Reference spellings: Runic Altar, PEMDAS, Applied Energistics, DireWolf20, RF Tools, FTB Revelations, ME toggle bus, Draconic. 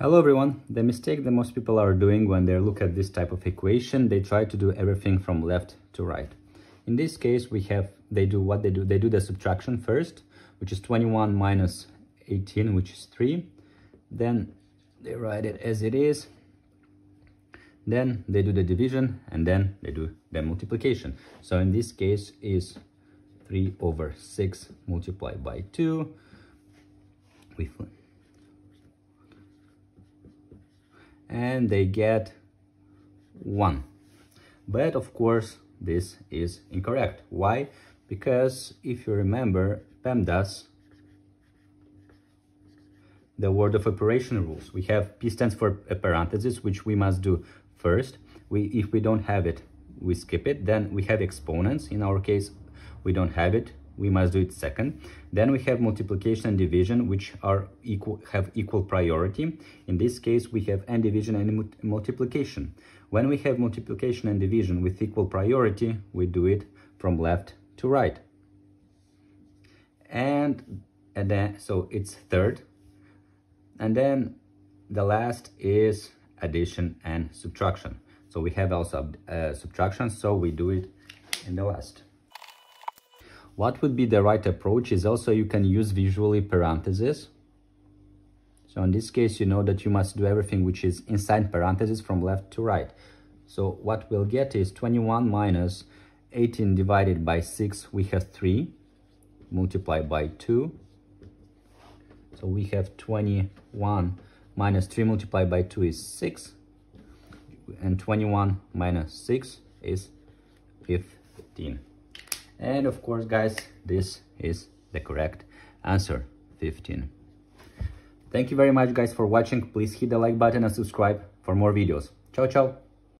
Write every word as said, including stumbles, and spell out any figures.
Hello everyone! The mistake that most people are doing when they look at this type of equation, they try to do everything from left to right. In this case, we have, they do what they do, they do the subtraction first, which is twenty-one minus eighteen, which is three. Then they write it as it is. Then they do the division and then they do the multiplication. So in this case is three over six multiplied by two. We and they get one. But of course, this is incorrect. Why? Because if you remember PEMDAS, the word of operation rules, we have P stands for a parenthesis, which we must do first. We, if we don't have it, we skip it. Then we have exponents. In our case, we don't have it. We must do it second. Then we have multiplication and division, which are equal, have equal priority. In this case, we have and division and multiplication. When we have multiplication and division with equal priority, we do it from left to right. And, and then, so it's third. And then the last is addition and subtraction. So we have also uh, subtraction, so we do it in the last. What would be the right approach is also you can use visually parentheses. So in this case, you know that you must do everything which is inside parentheses from left to right. So what we'll get is twenty-one minus eighteen divided by six, we have three, multiplied by two. So we have twenty-one minus three multiplied by two is six, and twenty-one minus six is fifteen. And of course, guys, this is the correct answer, fifteen. Thank you very much, guys, for watching. Please hit the like button and subscribe for more videos. Ciao, ciao.